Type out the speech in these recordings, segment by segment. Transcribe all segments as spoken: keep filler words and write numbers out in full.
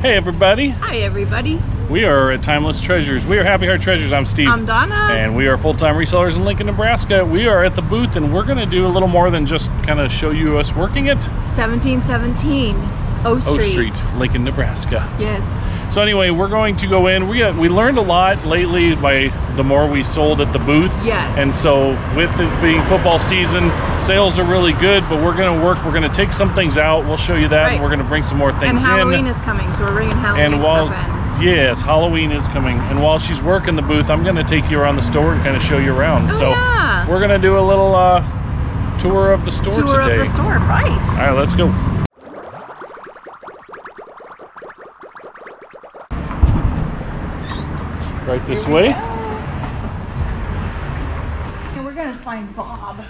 Hey everybody. Hi everybody. We are at Timeless Treasures. We are Happy Heart Treasures. I'm Steve. I'm Donna. And we are full-time resellers in Lincoln, Nebraska. We are at the booth and we're going to do a little more than just kind of show you us working it. seventeen seventeen O Street. O Street, Lincoln, Nebraska. Yes. So anyway, we're going to go in. We got, we learned a lot lately by the more we sold at the booth. Yes. And so with it being football season, sales are really good, but we're going to work. We're going to take some things out. We'll show you that. Right. And we're going to bring some more things in. And Halloween in. is coming, so we're bringing Halloween and while, stuff in. Yes, Halloween is coming. And while she's working the booth, I'm going to take you around the store and kind of show you around. Oh, so yeah. We're going to do a little uh, tour of the store tour today. Tour of the store, right. All right, let's go. Right this way. Go. And we're gonna find Bob.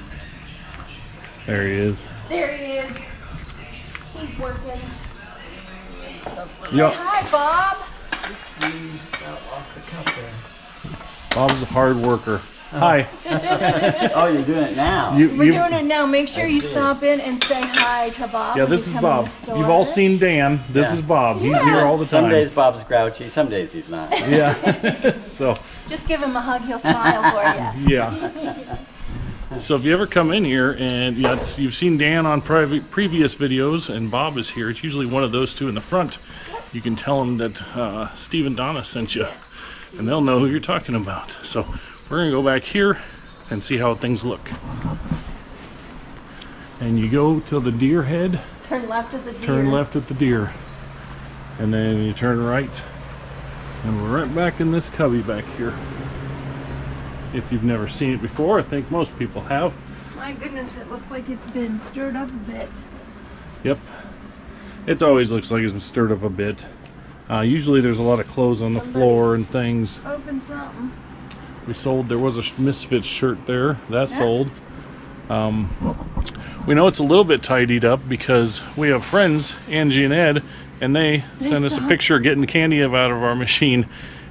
There he is. There he is. He's working. Yep. Say hi, Bob. Bob's a hard worker. Oh. Hi. Oh, you're doing it now. You, we're you, doing it now. Make sure you stop in and say hi to Bob. Yeah, this is Bob. You've all seen Dan. This yeah. is Bob. Yeah. He's here all the time. Some days Bob's grouchy. Some days he's not. Yeah. So. Just give him a hug. He'll smile for you. Yeah. So if you ever come in here and you know, you've seen Dan on private, previous videos and Bob is here, it's usually one of those two in the front. Yep. You can tell them that uh, Steve and Donna sent you. Yes. And they'll know who you're talking about. So. We're gonna go back here and see how things look. And you go to the deer head. Turn left at the deer. Turn left at the deer. And then you turn right. And we're right back in this cubby back here. If you've never seen it before, I think most people have. My goodness, it looks like it's been stirred up a bit. Yep. It always looks like it's been stirred up a bit. Uh, usually there's a lot of clothes on the Somebody floor and things. Open something. We sold, there was a Misfits shirt there, that sold. Um, we know it's a little bit tidied up because we have friends, Angie and Ed, and they, they sent us a picture getting candy out of our machine.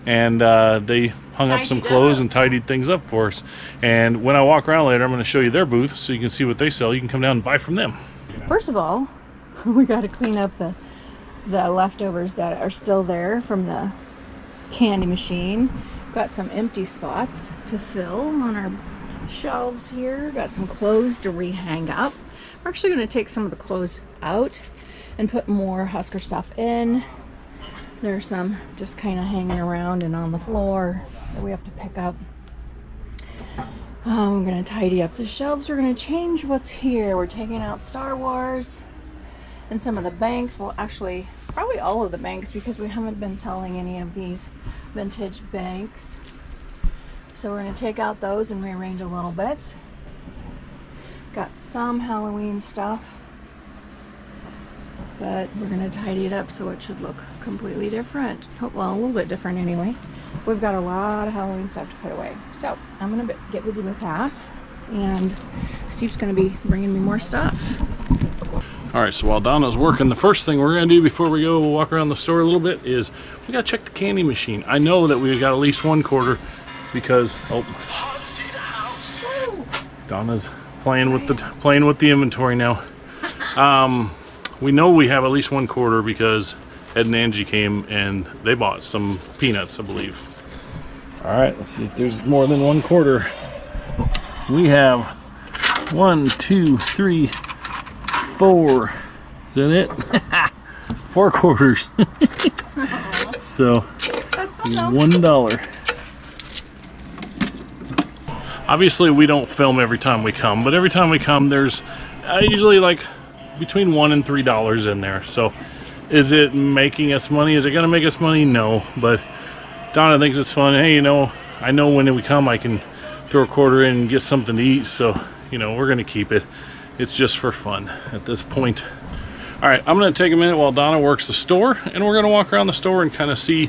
And uh, they hung up some clothes up. and tidied things up for us. And when I walk around later, I'm going to show you their booth so you can see what they sell. You can come down and buy from them. First of all, we got to clean up the, the leftovers that are still there from the candy machine. Got some empty spots to fill on our shelves here. Got some clothes to rehang up. We're actually going to take some of the clothes out and put more Husker stuff in. There's some just kind of hanging around and on the floor that we have to pick up. I'm going to tidy up the shelves. We're going to change what's here. We're taking out Star Wars and some of the banks. Well, actually, probably all of the banks because we haven't been selling any of these vintage banks. So we're going to take out those and rearrange a little bit. Got some Halloween stuff, but we're going to tidy it up so it should look completely different. Well, a little bit different anyway. We've got a lot of Halloween stuff to put away. So I'm going to get busy with that, and Steve's going to be bringing me more stuff. All right, so while Donna's working, the first thing we're going to do before we go walk around the store a little bit is we got to check the candy machine. I know that we got at least one quarter because oh, Donna's playing with the playing with the inventory now. Um, we know we have at least one quarter because Ed and Angie came and they bought some peanuts, I believe. All right, let's see if there's more than one quarter. We have one, two, three. Four, isn't it? Four quarters. So one dollar. Obviously, we don't film every time we come, but every time we come, there's uh, usually like between one and three dollars in there. So, is it making us money? Is it going to make us money? No, but Donna thinks it's fun. Hey, you know, I know when we come, I can throw a quarter in and get something to eat. So, you know, we're going to keep it. It's just for fun at this point. All right, I'm gonna take a minute while Donna works the store and we're gonna walk around the store and kind of see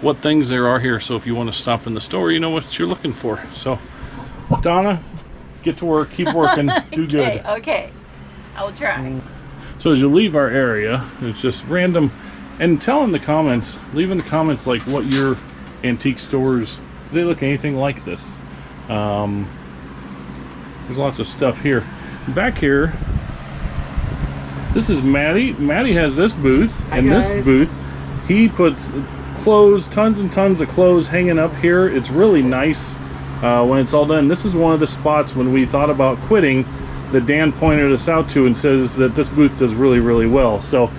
what things there are here. So if you wanna stop in the store, you know what you're looking for. So Donna, get to work, keep working, do good. Okay, okay, I will try. So as you leave our area, it's just random, and tell in the comments, leave in the comments like what your antique stores, do they look anything like this? Um, there's lots of stuff here. Back here, this is Maddie. Maddie has this booth Hi and guys. this booth. He puts clothes, tons and tons of clothes hanging up here. It's really nice uh, when it's all done. This is one of the spots when we thought about quitting that Dan pointed us out to and says that this booth does really, really well. So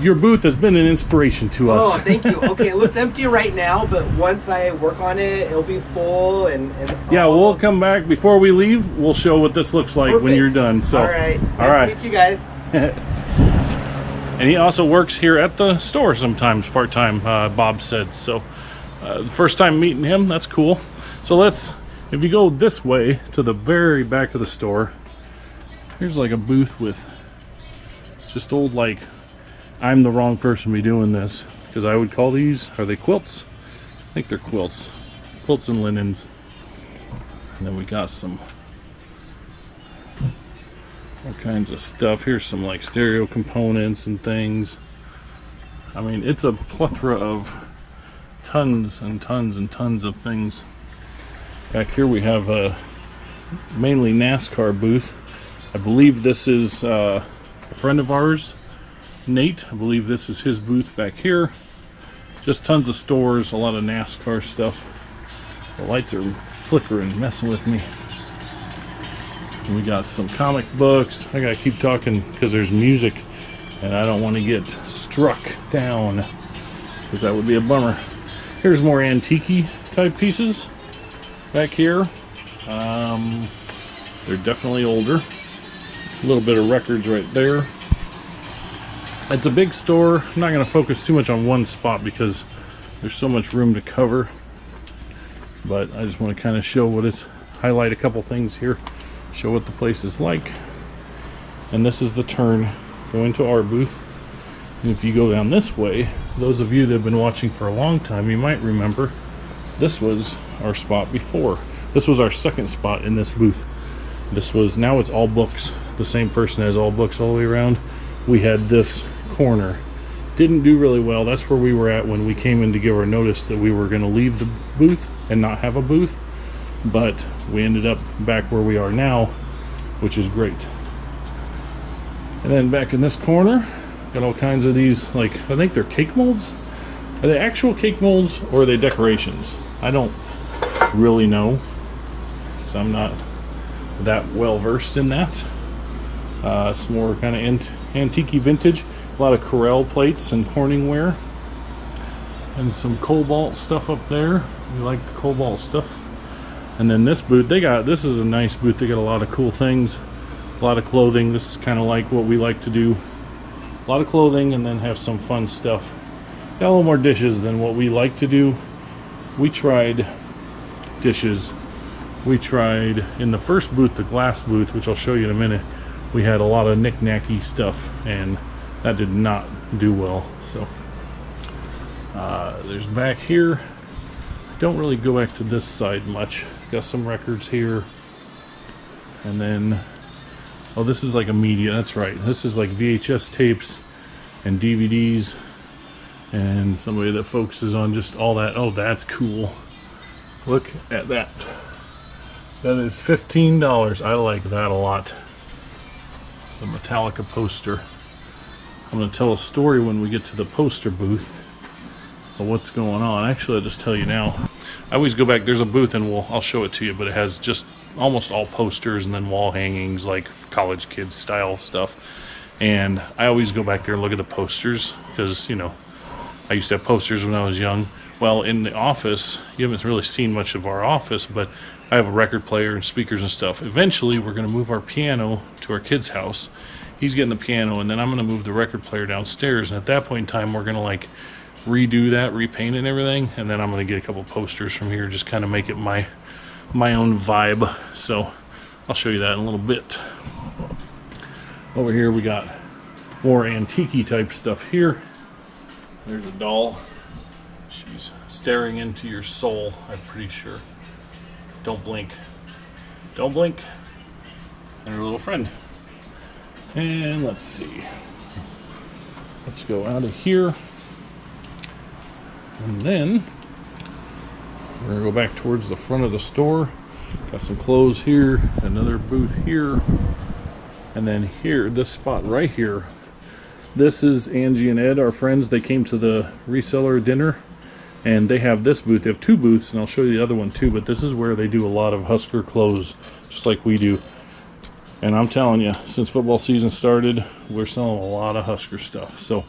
your booth has been an inspiration to us. Oh, thank you. Okay, it looks empty right now, but once I work on it, it'll be full. And, and yeah, we'll those. come back. Before we leave, we'll show what this looks like Perfect. when you're done. So, all right. Nice all right. to meet you guys. And he also works here at the store sometimes, part-time, uh, Bob said. So uh, first time meeting him, that's cool. So let's, if you go this way to the very back of the store, here's like a booth with just old, like, I'm the wrong person to be doing this, because I would call these, are they quilts? I think they're quilts. Quilts and linens. And then we got some all kinds of stuff. Here's some like stereo components and things. I mean, it's a plethora of tons and tons and tons of things. Back here we have a mainly NASCAR booth. I believe this is uh, a friend of ours, Nate. I believe this is his booth back here. Just tons of stores, a lot of NASCAR stuff. The lights are flickering, messing with me. We got some comic books. I gotta keep talking because there's music and I don't want to get struck down, because that would be a bummer. Here's more antique-y type pieces back here. Um, they're definitely older. A little bit of records right there. It's a big store. I'm not gonna focus too much on one spot because there's so much room to cover, but I just want to kind of show what it's, highlight a couple things here. Show what the place is like. And this is the turn going to our booth. And if you go down this way, those of you that have been watching for a long time, you might remember this was our spot before. This was our second spot in this booth. This was, now it's all books. The same person has all books all the way around. We had this corner. Didn't do really well. That's where we were at when we came in to give our notice that we were going to leave the booth and not have a booth. But we ended up back where we are now, which is great. And then back in this corner, got all kinds of these, like, I think they're cake molds. Are they actual cake molds or are they decorations? I don't really know, so I'm not that well versed in that. Uh, it's more kind of ant antique-y vintage. A lot of Corel plates and Corningware, and some cobalt stuff up there. We like the cobalt stuff. And then this booth, they got, this is a nice booth. They got a lot of cool things, a lot of clothing. This is kind of like what we like to do. A lot of clothing and then have some fun stuff. Got a little more dishes than what we like to do. We tried dishes. We tried, in the first booth, the glass booth, which I'll show you in a minute, we had a lot of knick-knacky stuff, and that did not do well. So uh, there's back here. Don't really go back to this side much. Got some records here, and then, oh, this is like a media, that's right, this is like V H S tapes and D V Ds, and somebody that focuses on just all that. Oh, that's cool, look at that. That is fifteen dollars. I like that a lot. The Metallica poster. I'm gonna tell a story when we get to the poster booth of what's going on. Actually, I'll just tell you now. I always go back, there's a booth and we'll, I'll show it to you, but it has just almost all posters and then wall hangings, like college kids style stuff. And I always go back there and look at the posters because, you know, I used to have posters when I was young. Well, in the office, you haven't really seen much of our office, but I have a record player and speakers and stuff. Eventually, we're going to move our piano to our kid's house. He's getting the piano, and then I'm going to move the record player downstairs. And at that point in time, we're going to, like, redo that, repaint and everything, and then I'm gonna get a couple posters from here, just kind of make it my my own vibe. So I'll show you that in a little bit. Over here we got more antique-y type stuff here. There's a doll. She's staring into your soul, I'm pretty sure. Don't blink. Don't blink. And her little friend. And let's see. Let's go out of here. And then we're gonna go back towards the front of the store. Got some clothes here, another booth here, and then here, this spot right here This is Angie and Ed, our friends. They came to the reseller dinner, and they have this booth. They have two booths, and I'll show you the other one too, but this is where they do a lot of Husker clothes, just like we do. And I'm telling you, since football season started, we're selling a lot of Husker stuff. So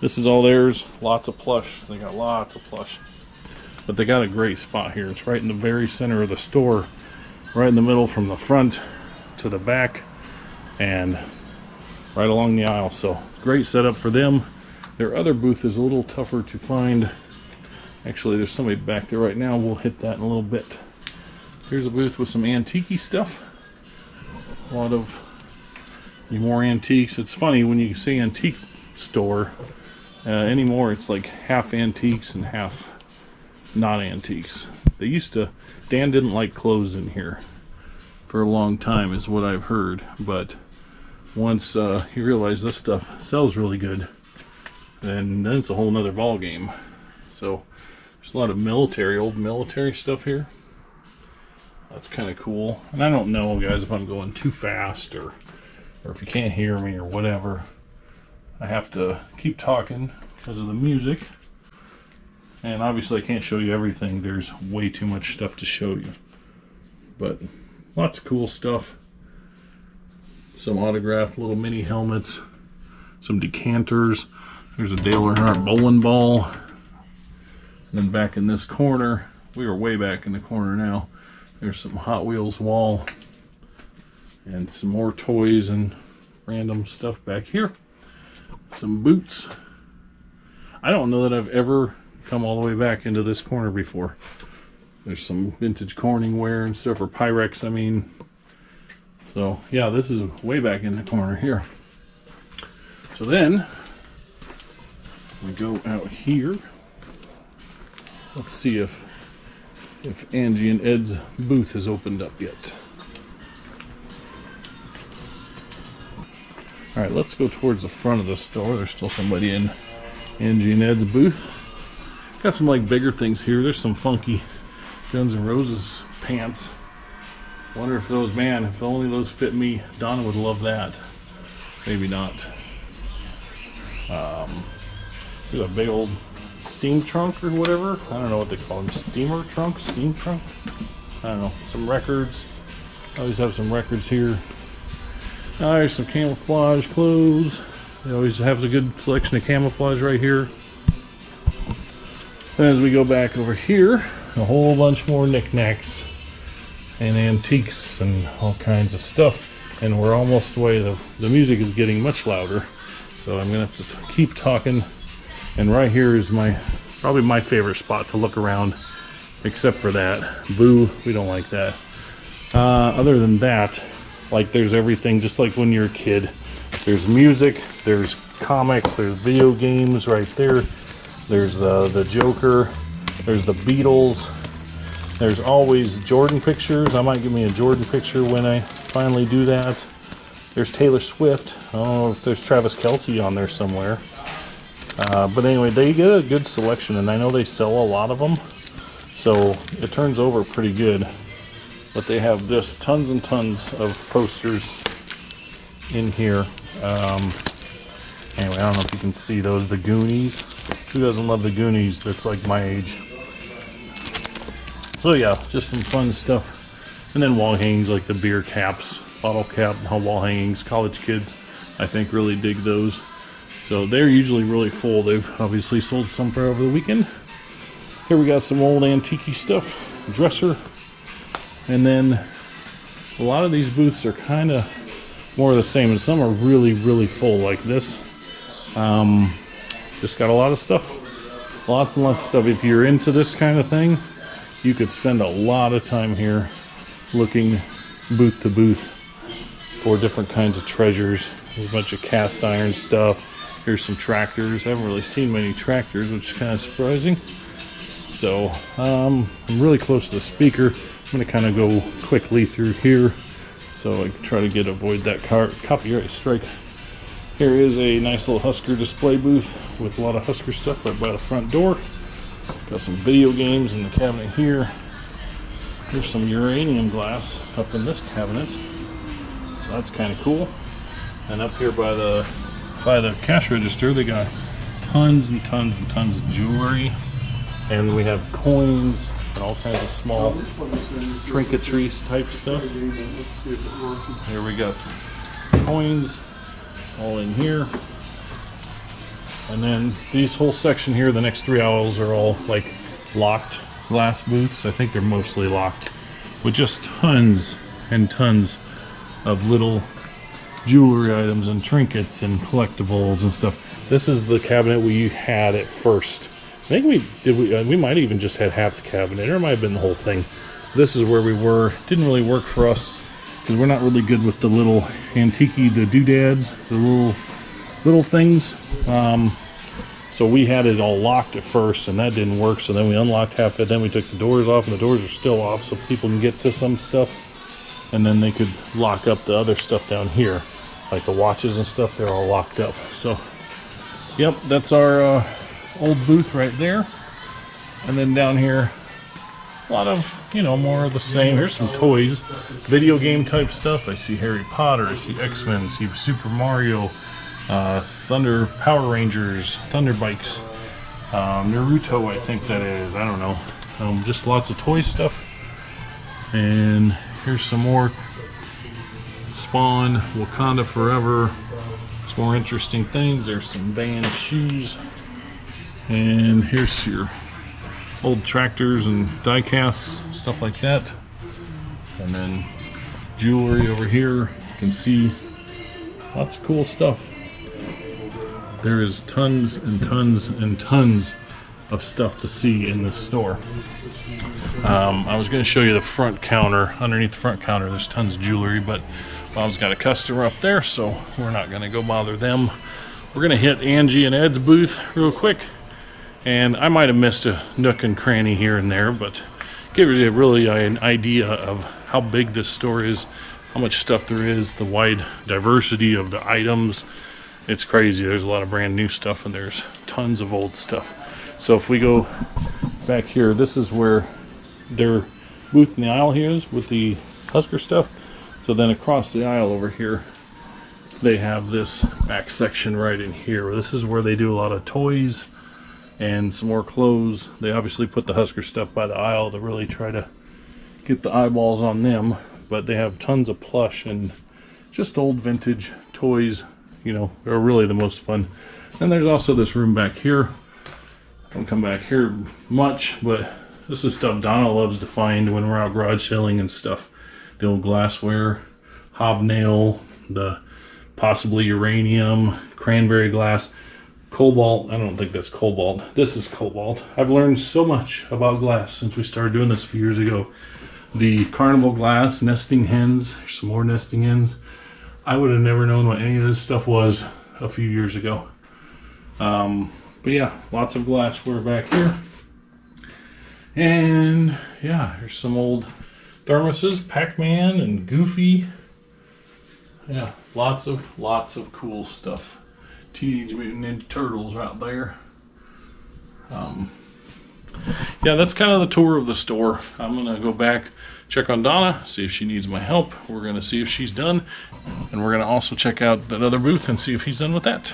this is all theirs. Lots of plush. They got lots of plush. But they got a great spot here. It's right in the very center of the store, right in the middle from the front to the back and right along the aisle. So great setup for them. Their other booth is a little tougher to find. Actually, there's somebody back there right now. We'll hit that in a little bit. Here's a booth with some antique-y stuff. A lot of more antiques. It's funny when you say antique store uh, anymore, it's like half antiques and half not antiques. They used to, Dan didn't like clothes in here for a long time is what I've heard, but once uh, he realized this stuff sells really good, then, then it's a whole nother ball game. So there's a lot of military, old military stuff here. That's kind of cool. And I don't know, guys, if I'm going too fast or or if you can't hear me or whatever. I have to keep talking because of the music. And obviously I can't show you everything. There's way too much stuff to show you. But lots of cool stuff. Some autographed little mini helmets. Some decanters. There's a Dale Earnhardt bowling ball. And then back in this corner, we were way back in the corner now. There's some Hot Wheels wall. And some more toys and random stuff back here. Some boots. I don't know that I've ever come all the way back into this corner before. There's some vintage Corningware and stuff, or Pyrex, I mean. So yeah, this is way back in the corner here. So then we go out here. Let's see if if Angie and Ed's booth has opened up yet. All right, let's go towards the front of the store. There's still somebody in Angie and Ed's booth. Got some like bigger things here. There's some funky Guns N' Roses pants. Wonder if those, man, if only those fit me. Donna would love that. Maybe not. Um, there's a big old steam trunk or whatever. I don't know what they call them. Steamer trunk? Steam trunk? I don't know. Some records. Always have some records here. Uh, there's some camouflage clothes. They always have a good selection of camouflage right here. As we go back over here, a whole bunch more knickknacks and antiques and all kinds of stuff. And we're almost the way the, the music is getting much louder. So I'm gonna have to t keep talking. And right here is my, probably my favorite spot to look around, except for that. Boo, we don't like that. Uh, other than that, like there's everything, just like when you're a kid. There's music, there's comics, there's video games right there. There's the, the Joker, there's the Beatles, there's always Jordan pictures. I might give me a Jordan picture when I finally do that. There's Taylor Swift. I don't know if there's Travis Kelce on there somewhere. Uh, but anyway, they get a good selection, and I know they sell a lot of them. So it turns over pretty good. But they have just tons and tons of posters in here. Um, anyway, I don't know if you can see those, the Goonies. Who doesn't love the Goonies? That's like my age. So yeah, just some fun stuff. And then wall hangings like the beer caps, bottle cap wall hangings. College kids, I think, really dig those. So they're usually really full. They've obviously sold some for over the weekend. Here we got some old antique-y stuff, dresser. And then a lot of these booths are kind of more of the same. And some are really, really full like this. Um... Just got a lot of stuff, lots and lots of stuff. If you're into this kind of thing, you could spend a lot of time here looking booth to booth for different kinds of treasures. There's a bunch of cast iron stuff. Here's some tractors. I haven't really seen many tractors, which is kind of surprising. So um, I'm really close to the speaker. I'm going to kind of go quickly through here so I can try to get avoid that car copyright strike. Here is a nice little Husker display booth with a lot of Husker stuff right by the front door. Got some video games in the cabinet here. Here's some uranium glass up in this cabinet. So that's kind of cool. And up here by the by the cash register. They got tons and tons and tons of jewelry, and we have coins and all kinds of small trinketry type stuff. Here we got some coins all in here. And then these whole section here, the next three aisles are all like locked glass booths. I think they're mostly locked, with just tons and tons of little jewelry items and trinkets and collectibles and stuff. This is the cabinet we had at first. I think we did we, uh, we might even just had half the cabinet, or it might have been the whole thing. This is where we were. Didn't really work for us because we're not really good with the little antiquey, the doodads, the little little things. Um, so we had it all locked at first, and that didn't work. So then we unlocked half of it. Then we took the doors off, and the doors are still off, so people can get to some stuff. And then they could lock up the other stuff down here, like the watches and stuff. They're all locked up. So, yep, that's our uh, old booth right there. And then down here, a lot of, you know, more of the same. Here's some toys, video game type stuff. I see Harry Potter, I see X-Men, I see Super Mario, uh, Thunder Power Rangers, Thunderbikes, um, Naruto, I think that is. I don't know. Um, just lots of toy stuff. And here's some more Spawn, Wakanda Forever. Some more interesting things. There's some band shoes. And here's your old tractors and die casts, stuff like that. And then jewelry over here. You can see lots of cool stuff. There is tons and tons and tons of stuff to see in this store. Um, I was going to show you the front counter. Underneath the front counter there's tons of jewelry, but Bob's got a customer up there, so we're not going to go bother them. We're going to hit Angie and Ed's booth real quick, and I might have missed a nook and cranny here and there, but gives you really an idea of how big this store is, how much stuff there is, the wide diversity of the items. It's crazy. There's a lot of brand new stuff, and there's tons of old stuff. So if we go back here, this is where their booth in the aisle here is with the Husker stuff. So then across the aisle over here, they have this back section right in here. This is where they do a lot of toys and some more clothes. They obviously put the Husker stuff by the aisle to really try to get the eyeballs on them, but they have tons of plush and just old vintage toys, you know, are really the most fun. And there's also this room back here. I don't come back here much, but this is stuff Donna loves to find when we're out garage selling and stuff. The old glassware, hobnail, the possibly uranium, cranberry glass, cobalt. I don't think that's cobalt. This is cobalt. I've learned so much about glass since we started doing this a few years ago. The carnival glass, nesting hens, there's some more nesting hens. I would have never known what any of this stuff was a few years ago. Um, but yeah, lots of glassware back here. And yeah, there's some old thermoses, Pac-Man and Goofy. Yeah, lots of lots of cool stuff. Teenage Mutant Ninja Turtles right there. Um, yeah, that's kind of the tour of the store. I'm gonna go back, check on Donna, see if she needs my help. We're gonna see if she's done, and we're gonna also check out that other booth and see if he's done with that.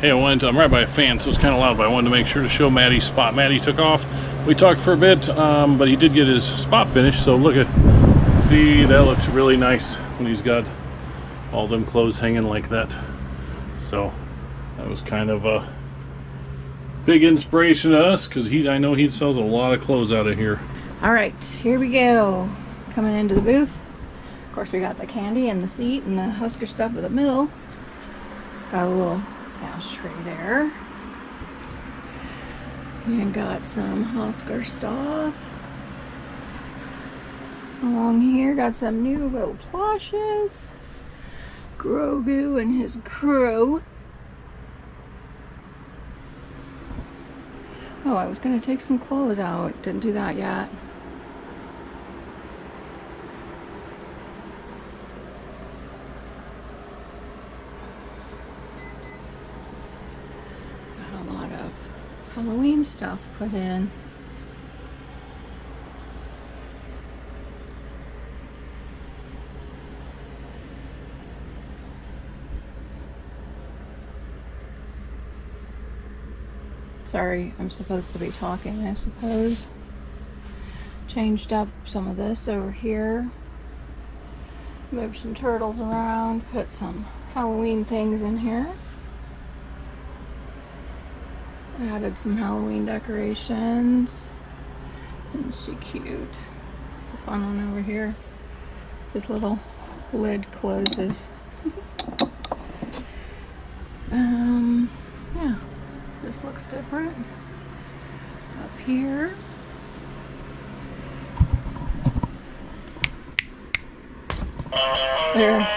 Hey, I wanted to, I'm right by a fan, so it's kind of loud, but I wanted to make sure to show Maddie's spot. Maddie took off. We talked for a bit, um, but he did get his spot finished, so look at, see, that looks really nice when he's got all them clothes hanging like that. So that was kind of a big inspiration to us, because he, I know he sells a lot of clothes out of here. All right, here we go. Coming into the booth. Of course, we got the candy and the seat and the Husker stuff in the middle. Got a little ashtray there. And got some Husker stuff along here. Got some new little plushes. Grogu and his crew. Oh, I was going to take some clothes out. Didn't do that yet. Halloween stuff put in. Sorry, I'm supposed to be talking, I suppose. Changed up some of this over here. Moved some turtles around, put some Halloween things in here. Added some Halloween decorations. Isn't she cute? It's a fun one over here. This little lid closes. Um, yeah, this looks different. Up here. There.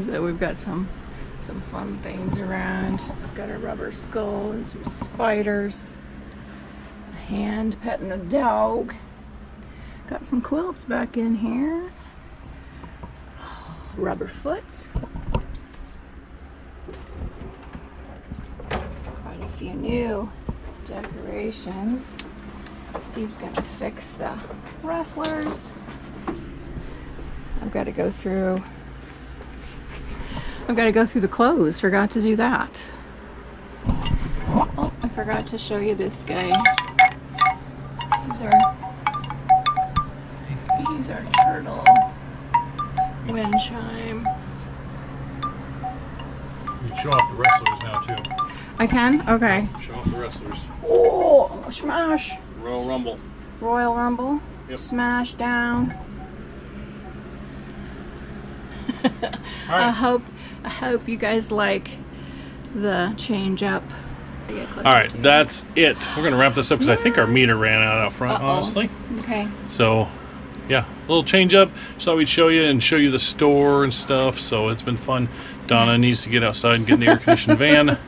So we've got some some fun things around. I've got a rubber skull and some spiders. A hand petting a dog. Got some quilts back in here. Rubber foots. Quite a few new decorations. Steve's gonna fix the wrestlers. I've got to go through I've got to go through the clothes. Forgot to do that. Oh, I forgot to show you this guy. He's our, he's our turtle. Wind chime. You can show off the wrestlers now, too. I can? Okay. Show off the wrestlers. Oh, smash! Royal Rumble. Royal Rumble? Yep. Smash down. Right. I hope I hope you guys like the change up. All right, that's it. We're gonna wrap this up because yes. I think our meter ran out out front, uh-oh. honestly. Okay. So, yeah, a little change up. Just thought we'd show you and show you the store and stuff. So it's been fun. Donna needs to get outside and get in the air conditioned van,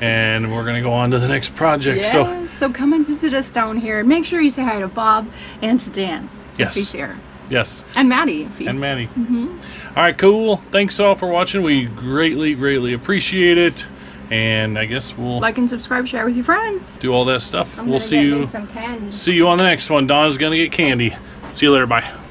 and we're gonna go on to the next project. Yes. So, so come and visit us down here. Make sure you say hi to Bob and to Dan. Yes. If he's here. Yes. And Maddie. If he's... And Maddie. Mm-hmm. All right, cool. Thanks all for watching. We greatly, greatly appreciate it. And I guess we'll like and subscribe, share with your friends. Do all that stuff. I'm we'll see you. Some candy. See you on the next one. Donna's gonna get candy. See you later. Bye.